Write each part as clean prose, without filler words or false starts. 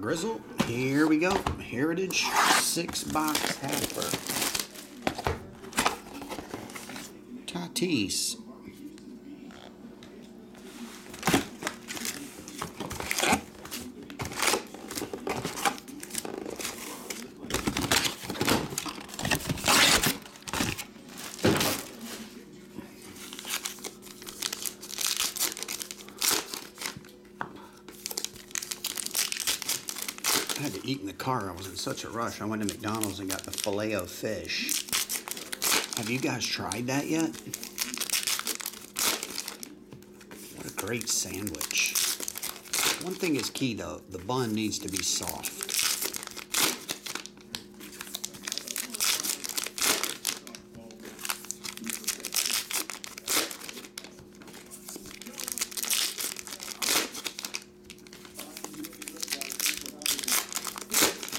Grizzle, here we go. Heritage 6-box Happer. Tatis. I had to eat in the car. I was in such a rush. I went to McDonald's and got the Filet-O-Fish. Have you guys tried that yet? What a great sandwich. One thing is key, though. The bun needs to be soft.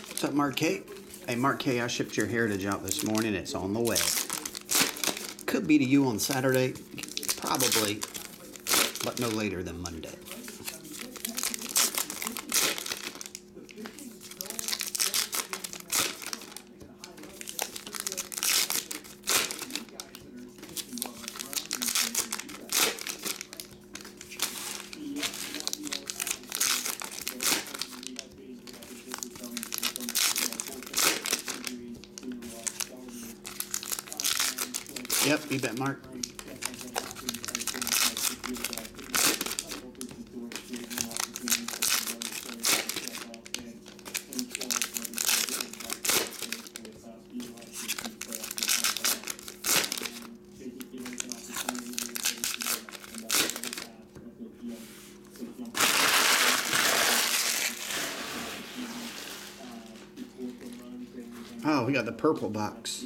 What's up, Mark K? Hey, Mark K, I shipped your Heritage out this morning. It's on the way. Could be to you on Saturday, probably, but no later than Monday. Yep, you bet, Mark. Oh, we got the purple box.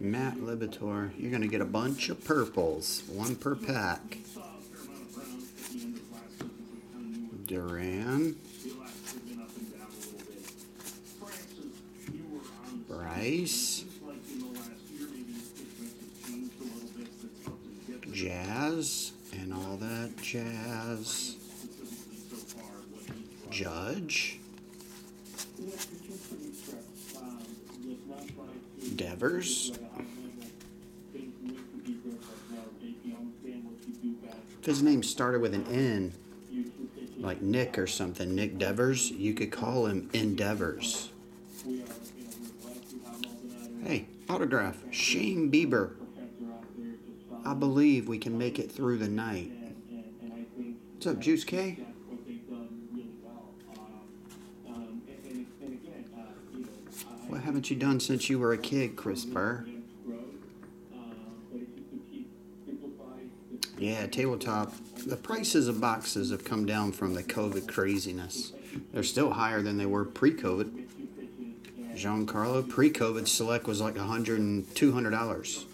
Matt Libator, you're going to get a bunch of purples, one per pack. Duran. Bryce. Jazz, and all that jazz. Judge. Devers. If his name started with an N, like Nick or something, Nick Devers, you could call him Endeavors. Hey, autograph, Shane Bieber. I believe we can make it through the night. What's up, Juice K? What haven't you done since you were a kid, CRISPR? Yeah, tabletop. The prices of boxes have come down from the COVID craziness. They're still higher than they were pre-COVID. Giancarlo, pre-COVID select was like $100 and $200.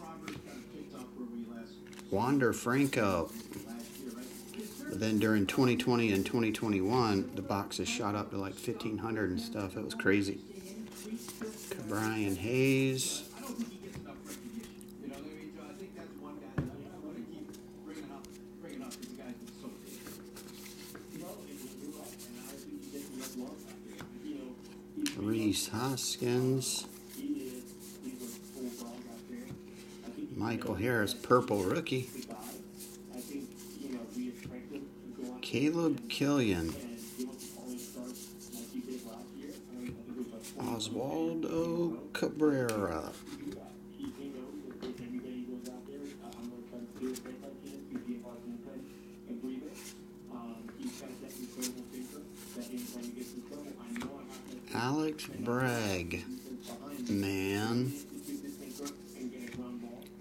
Wander Franco. But then during 2020 and 2021, the boxes shot up to like $1,500 and stuff. It was crazy. Brian Hayes. Reese Hoskins, Michael Harris, purple rookie, Caleb Killian, Oswaldo Cabrera, Alex Bregman,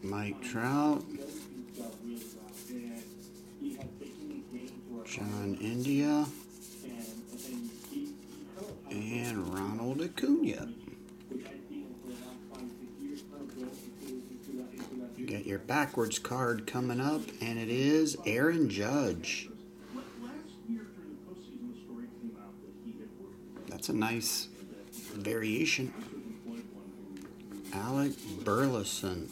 Mike Trout, Sean India, and Ronald Acuña. You got your backwards card coming up, and it is Aaron Judge. That's a nice variation. Alec Burleson.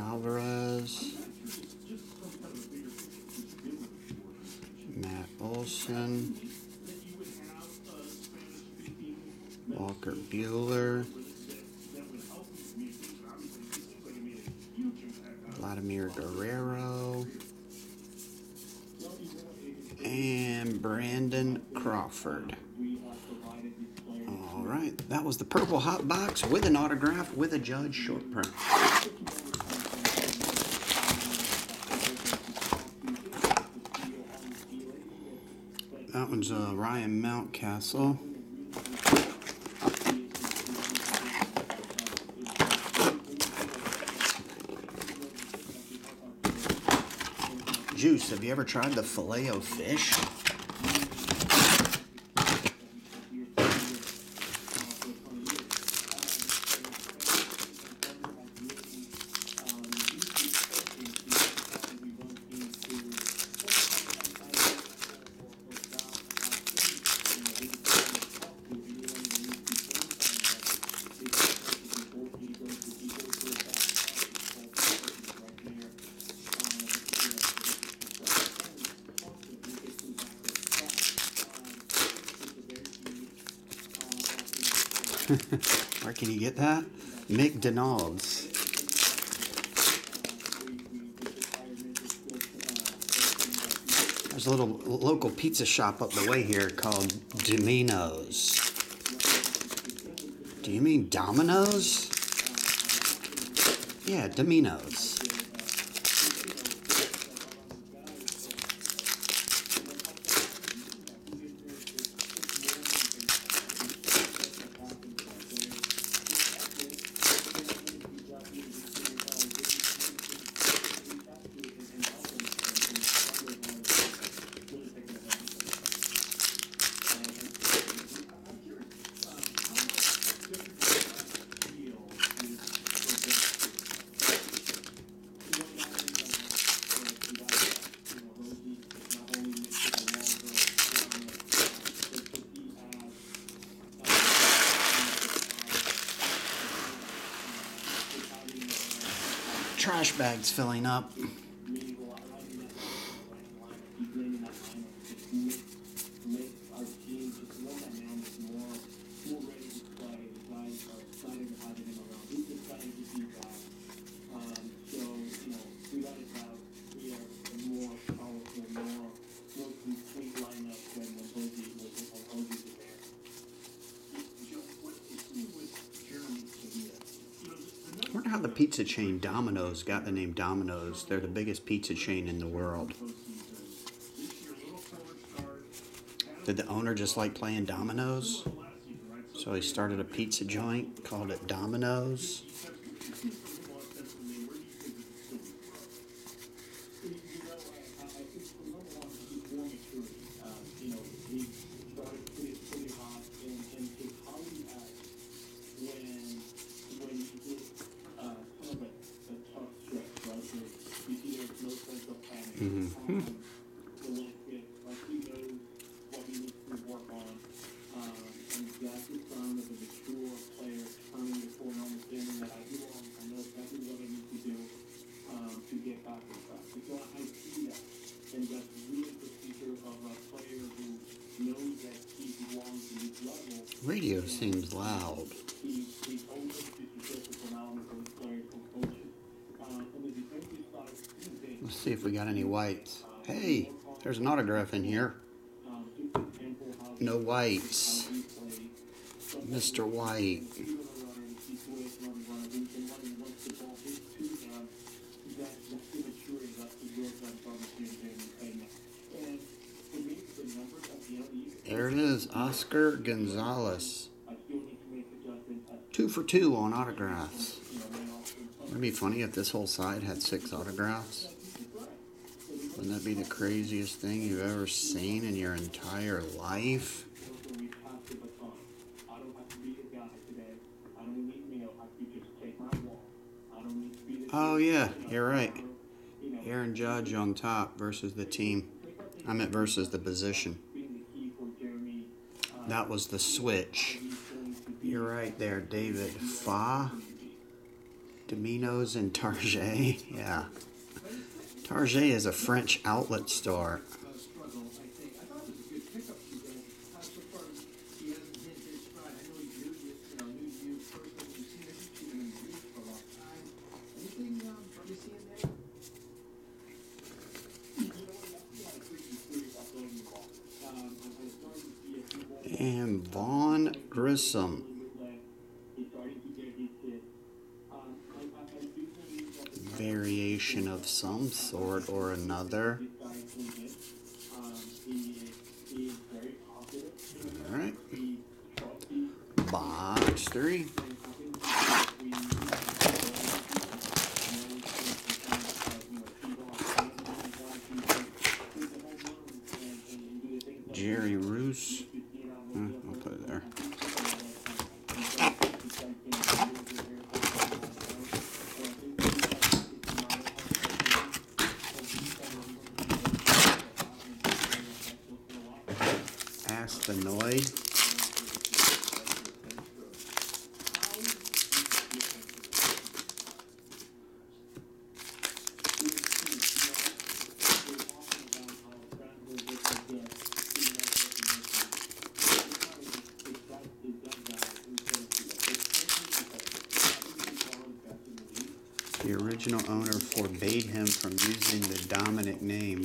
Alvarez. Olson, Walker Buehler, Vladimir Guerrero, and Brandon Crawford. All right, that was the Purple Hot Box with an autograph with a Judge short print. That one's Ryan Mountcastle. Juice, have you ever tried the Filet-O-Fish? Where can you get that? McDonald's. There's a little local pizza shop up the way here called Domino's. Do you mean Domino's? Yeah, Domino's. Trash bags filling up. Pizza chain Domino's got the name Domino's. They're the biggest pizza chain in the world. Did the owner just like playing dominoes? So he started a pizza joint, called it Domino's. Radio seems loud. Let's see if we got any whites. Hey, there's an autograph in here. No whites. Mr. White. There it is, Oscar Gonzalez. 2 for 2 on autographs. Wouldn't it be funny if this whole side had 6 autographs? Wouldn't that be the craziest thing you've ever seen in your entire life? Oh yeah, you're right. Aaron Judge on top versus the team. I meant versus the position. That was the switch. You're right there, David Fa. Domino's and Target. Yeah. Target is a French outlet store. name, Vaughn Grissom. Variation of some sort or another. All right. Box three. Jerry Roos. I'll put it there. Astanoid. The original owner forbade him from using the dominant name.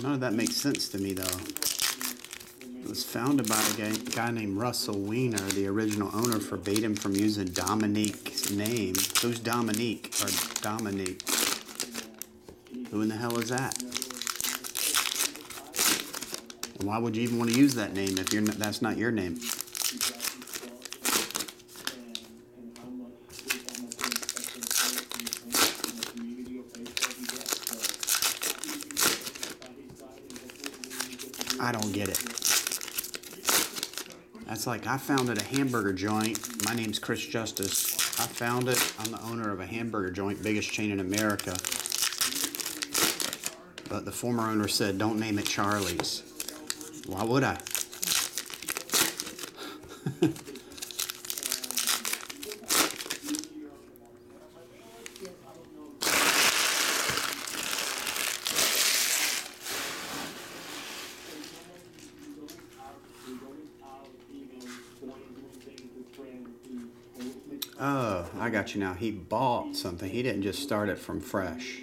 None of that makes sense to me, though. It was founded by a guy named Russell Wiener. The original owner forbade him from using Dominique's name. Who's Dominique? Or Dominique? Who in the hell is that? And why would you even want to use that name if that's not your name? I don't get it. That's like, I founded a hamburger joint. My name's Chris Justice. I founded it. I'm the owner of a hamburger joint, biggest chain in America. But the former owner said, don't name it Charlie's. Why would I? Oh, I got you now. He bought something. He didn't just start it from fresh.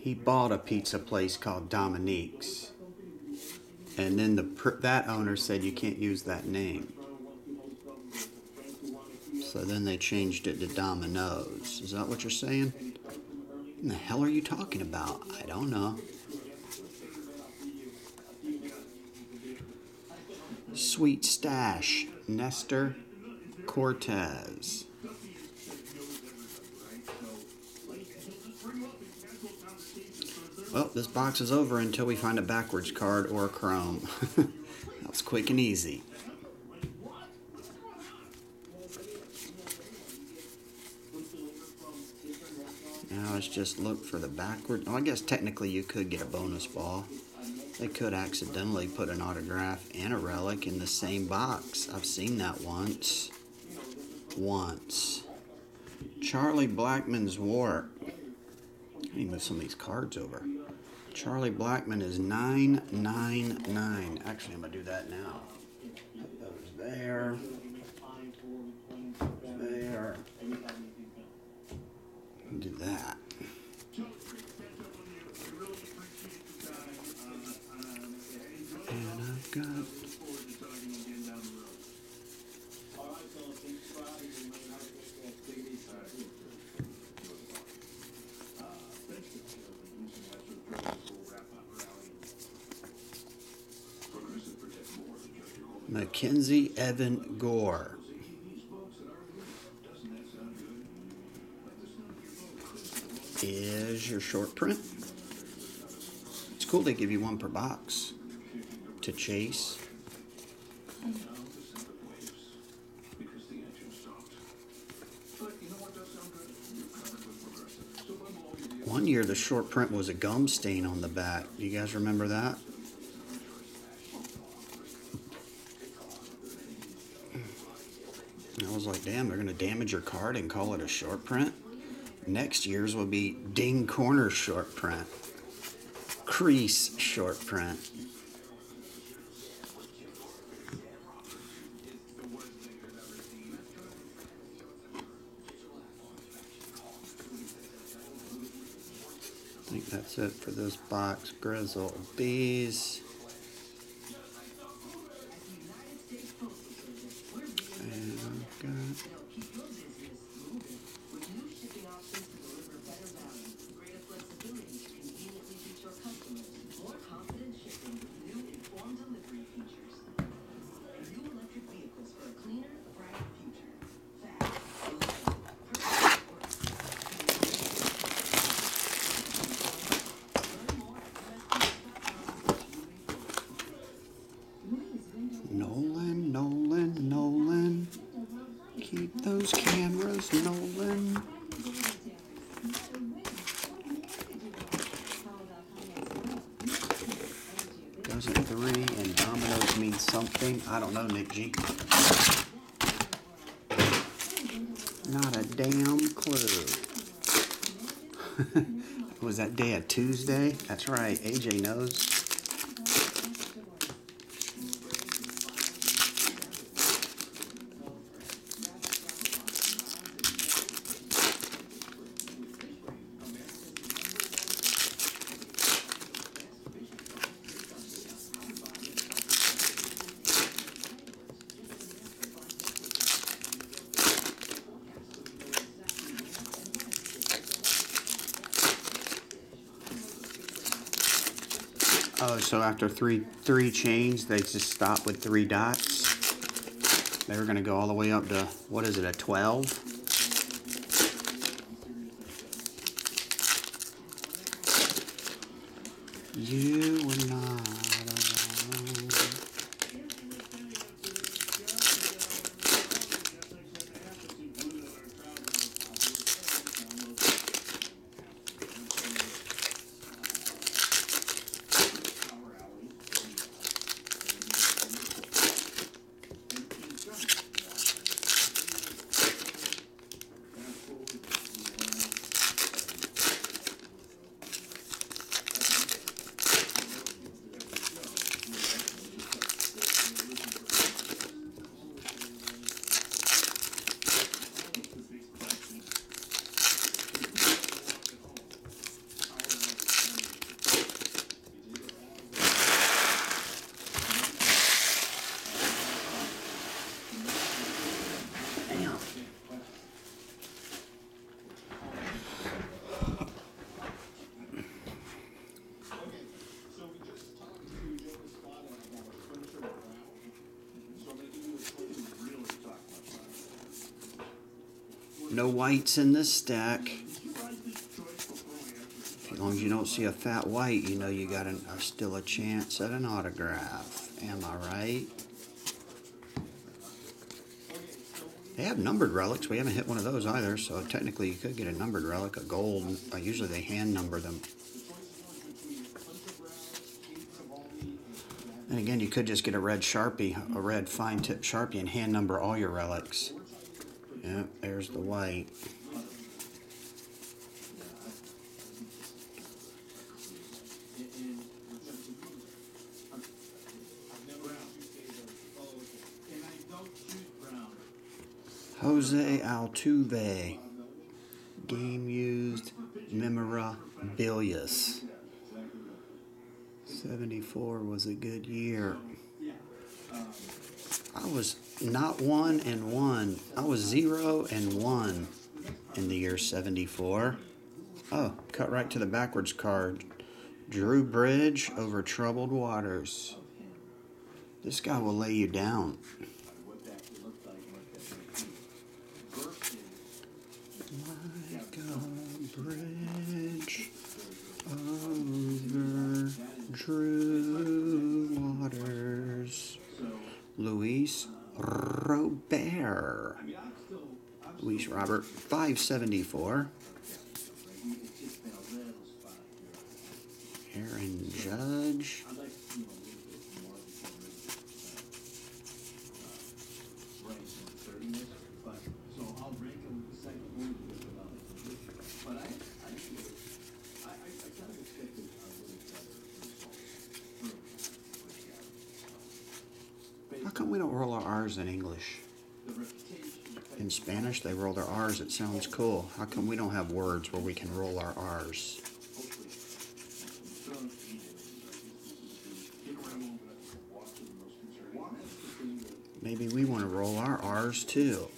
He bought a pizza place called Dominique's. And then that owner said you can't use that name. So then they changed it to Domino's. Is that what you're saying? What the hell are you talking about? I don't know. Sweet Stash, Nestor Cortez. Well, this box is over until we find a backwards card or a chrome. That was quick and easy. Now let's just look for the backwards. Oh, I guess technically you could get a bonus ball. They could accidentally put an autograph and a relic in the same box. I've seen that once. Charlie Blackmon's War. Let me move some of these cards over. Charlie Blackmon is 999. Actually, I'm gonna do that now. Put those there. There. Do that. And I've got. Mackenzie Evan Gore. Is your short print. It's cool they give you one per box to chase. One year, the short print was a gum stain on the bat. Do you guys remember that? I was like, damn, they're going to damage your card and call it a short print? Next year's will be ding corner short print. Crease short print. I think that's it for this box. GrizzleBees. I don't know, Nick Jeeke. Not a damn clue. Was that day a Tuesday? That's right, AJ knows. So after three chains, they just stopped with three dots. They were going to go all the way up to, what is it, a 12? You were not alone. No whites in this stack. As long as you don't see a fat white, you know you got still a chance at an autograph. Am I right? They have numbered relics. We haven't hit one of those either, so technically you could get a numbered relic, a gold. Usually they hand number them. And again, you could just get a red Sharpie, a red fine tip Sharpie, and hand number all your relics. Yep, there's the white. Jose Altuve. Game used memorabilia. 74 was a good year. I was not 1 and 1. I was 0 and 1 in the year 74. Oh, cut right to the backwards card. Drew Bridge over troubled waters. This guy will lay you down. Like a bridge over Drew waters. Luis Robert. Luis Robert, 574. Aaron Judge. How come we don't roll our R's in English? In Spanish, they roll their R's. It sounds cool. How come we don't have words where we can roll our R's? Maybe we want to roll our R's too.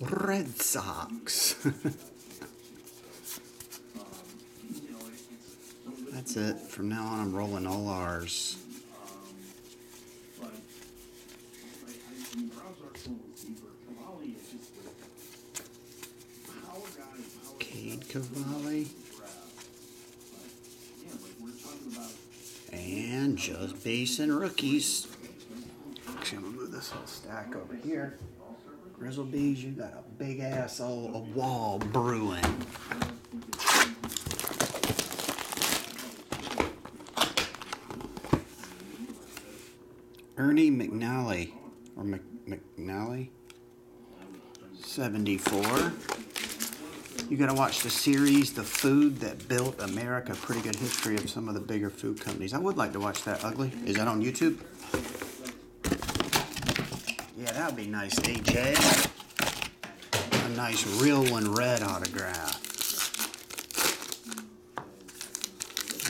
Red Sox. That's it. From now on, I'm rolling all R's. Cade Cavalli. And just basing rookies. Actually, I'm going to move this whole stack over here. GrizzleBees, you got a big ass old wall brewing. Ernie McNally. Or McNally. 74. You got to watch the series, The Food That Built America. Pretty good history of some of the bigger food companies. I would like to watch that, Ugly. Is that on YouTube? Yeah, that would be nice, AJ. A nice Real One Red autograph.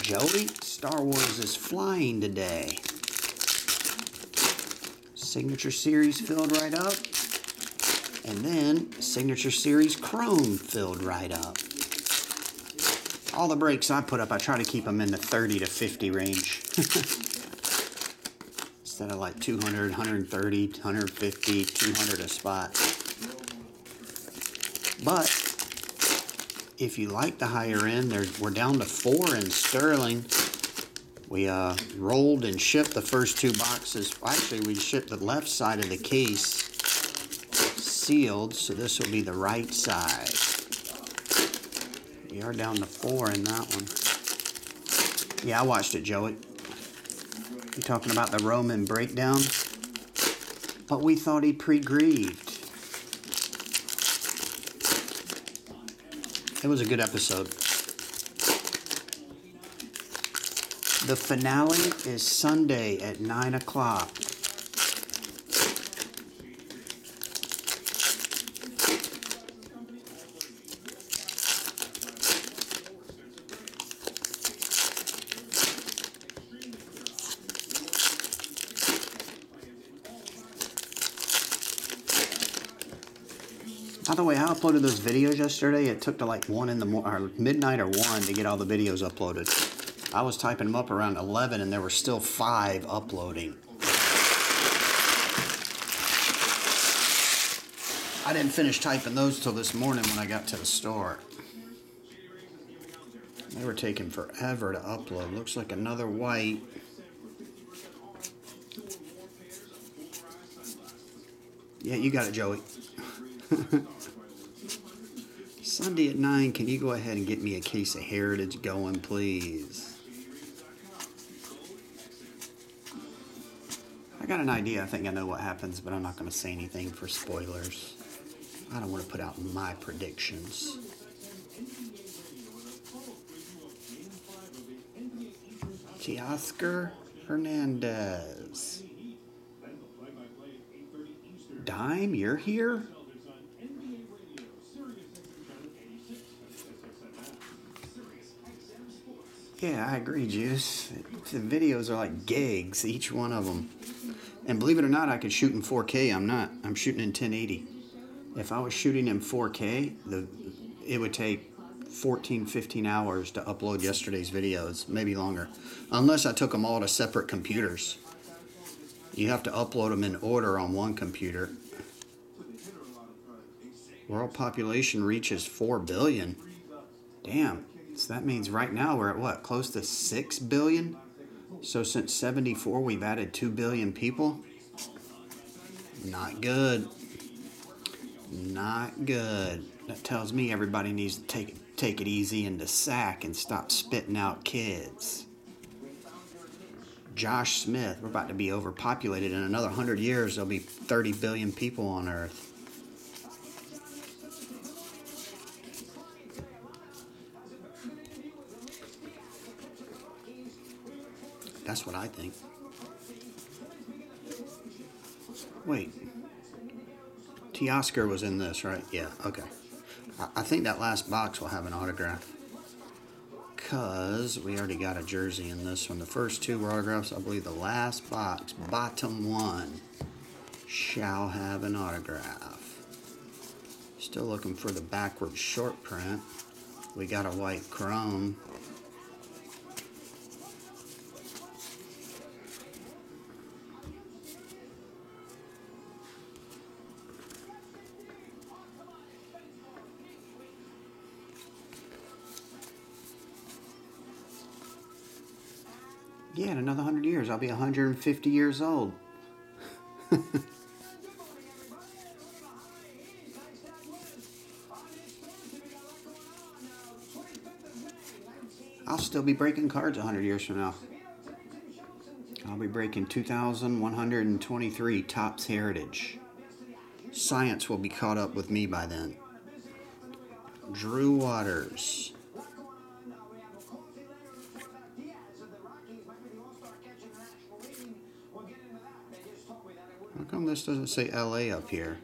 Joey, Star Wars is flying today. Signature Series filled right up. And then Signature Series Chrome filled right up. All the breaks I put up, I try to keep them in the 30 to 50 range. Instead of like 200, 130, 150, 200 a spot. But if you like the higher end, we're down to 4 in Sterling. We rolled and shipped the first 2 boxes. Actually, we shipped the left side of the case. Sealed, so this will be the right side. We are down to 4 in that one. Yeah, I watched it, Joey. You talking about the Roman breakdown? But we thought he pre-grieved. It was a good episode. The finale is Sunday at 9 o'clock. By the way, I uploaded those videos yesterday. It took to like 1 in the morning, or midnight or 1 to get all the videos uploaded. I was typing them up around 11 and there were still 5 uploading. I didn't finish typing those till this morning when I got to the store. They were taking forever to upload. Looks like another white. Yeah, you got it, Joey. Sunday at 9, can you go ahead and get me a case of Heritage going, please? I got an idea. I think I know what happens, but I'm not going to say anything for spoilers. I don't want to put out my predictions. Teoscar Hernandez. Dime, you're here? Yeah, I agree, Juice. The videos are like gigs, each one of them. And believe it or not, I could shoot in 4K. I'm not. I'm shooting in 1080. If I was shooting in 4K, it would take 14, 15 hours to upload yesterday's videos, maybe longer. Unless I took them all to separate computers. You have to upload them in order on one computer. World population reaches 4 billion. Damn. So that means right now we're at what? Close to 6 billion? So since 74, we've added 2 billion people? Not good. Not good. That tells me everybody needs to take it easy in the sack and stop spitting out kids. Josh Smith. We're about to be overpopulated. In another 100 years, there'll be 30 billion people on Earth. That's what I think. Wait. T. Oscar was in this, right? Yeah, okay. I think that last box will have an autograph. Because we already got a jersey in this one. The first two were autographs. I believe the last box, bottom one, shall have an autograph. Still looking for the backwards short print. We got a white chrome. Yeah, in another 100 years, I'll be 150 years old. I'll still be breaking cards 100 years from now. I'll be breaking 2,123 Topps Heritage. Science will be caught up with me by then. Drew Waters. How come this doesn't say LA up here?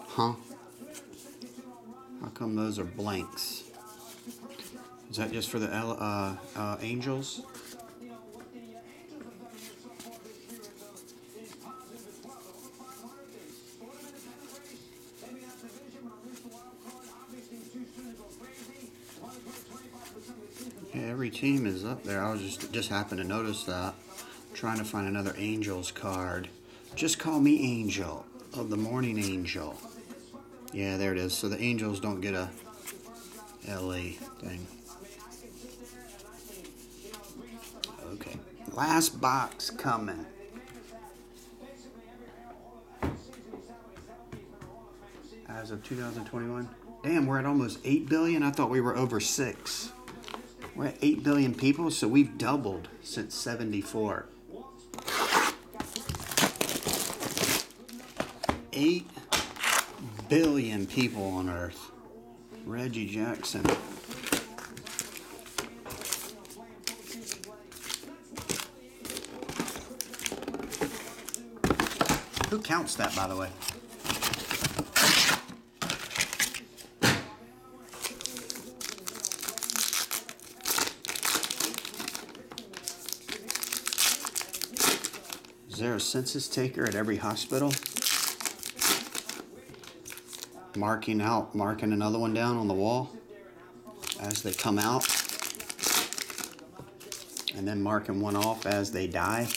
Huh? How come those are blanks? Is that just for the Angels? Every team is up there. I was just happened to notice that. I'm trying to find another Angels card. Just call me Angel of the Morning Angel. Yeah, there it is. So the Angels don't get a LA thing. Okay. Last box coming. As of 2021. Damn, we're at almost 8 billion. I thought we were over 6. We're at 8 billion people, so we've doubled since 74. 8 billion people on Earth. Reggie Jackson. Who counts that, by the way? Is there a census taker at every hospital? Marking another one down on the wall as they come out. And then marking one off as they die.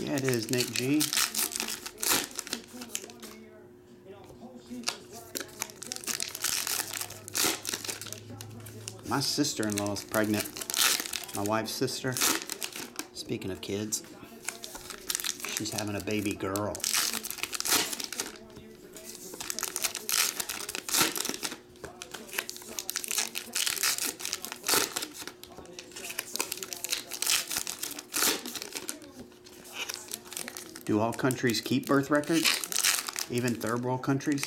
Yeah, it is, Nick Jeeke. My sister-in-law is pregnant. My wife's sister. Speaking of kids, she's having a baby girl. Do all countries keep birth records? Even third world countries?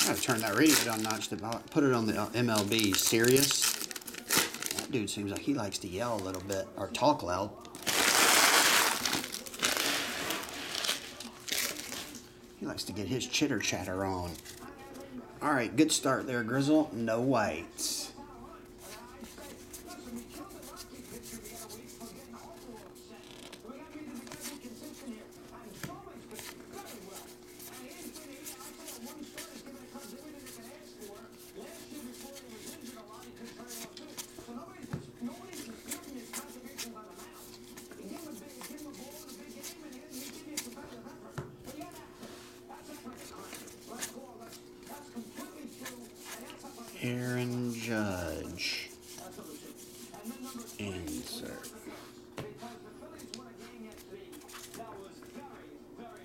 I gotta turn that radio down a notch. Put it on the MLB Sirius. Dude seems like he likes to yell a little bit, or talk loud. He likes to get his chitter-chatter on. All right, good start there, Grizzle. No whites. Judge. Insert.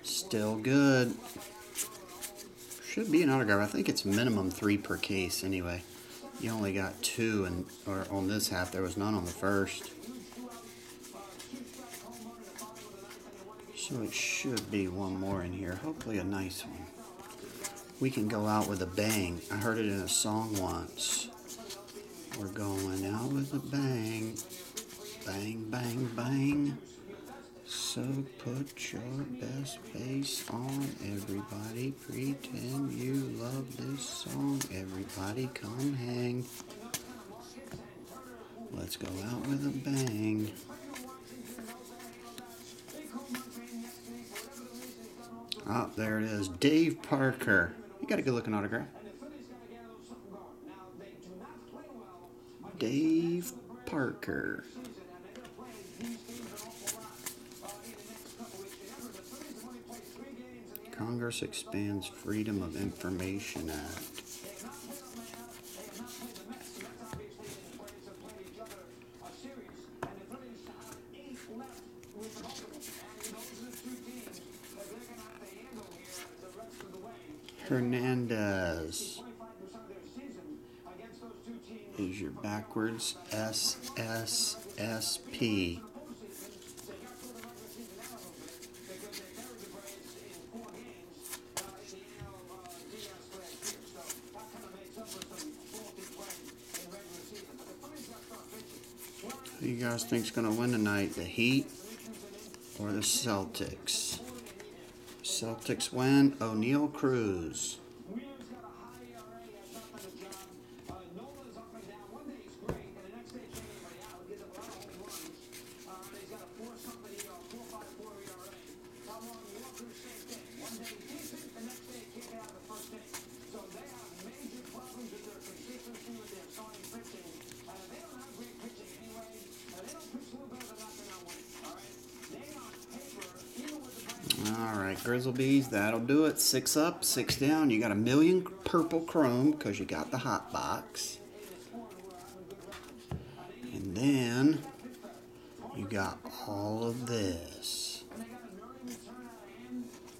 Still good. Should be an autograph. I think it's minimum 3 per case anyway. You only got 2 or on this half. There was none on the first. So it should be one more in here. Hopefully a nice one. We can go out with a bang. I heard it in a song once. We're going out with a bang. Bang, bang, bang. So put your best face on, everybody. Pretend you love this song. Everybody come hang. Let's go out with a bang. Ah, there it is. Dave Parker. You got a good looking autograph. Dave Parker. Congress expands Freedom of Information Act. Hernandez is your backwards SSSP. Who you guys think's gonna win tonight, the Heat or the Celtics? Celtics win. O'Neal Cruz. GrizzleBees, that'll do it. 6 up, 6 down. You got a million purple chrome because you got the hot box. And then you got all of this.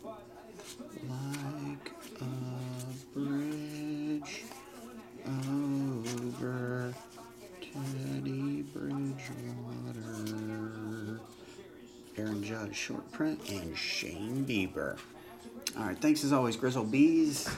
Like a bridge over Teddy Bridgewater. Aaron Judge, short print, and Shane Bieber. All right, thanks as always, GrizzleBees.